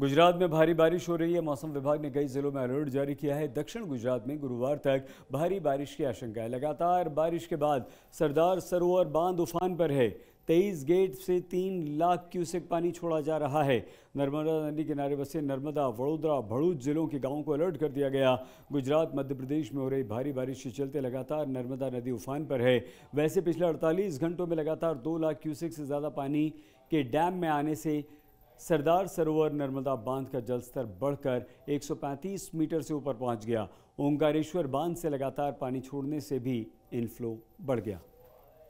गुजरात में भारी बारिश हो रही है। मौसम विभाग ने कई जिलों में अलर्ट जारी किया है। दक्षिण गुजरात में गुरुवार तक भारी बारिश की आशंका है। लगातार बारिश के बाद सरदार सरोवर बांध उफान पर है। 23 गेट से 3 लाख क्यूसेक पानी छोड़ा जा रहा है। नर्मदा नदी किनारे बसे नर्मदा, वडोदरा, भरूच जिलों के गांवों को अलर्ट कर दिया गया। गुजरात, मध्य प्रदेश में हो रही भारी बारिश के चलते लगातार नर्मदा नदी उफान पर है। वैसे पिछले 48 घंटों में लगातार 2 लाख क्यूसेक से ज़्यादा पानी के डैम में आने से सरदार सरोवर नर्मदा बांध का जलस्तर बढ़कर 135 मीटर से ऊपर पहुंच गया। ओंकारेश्वर बांध से लगातार पानी छोड़ने से भी इनफ्लो बढ़ गया।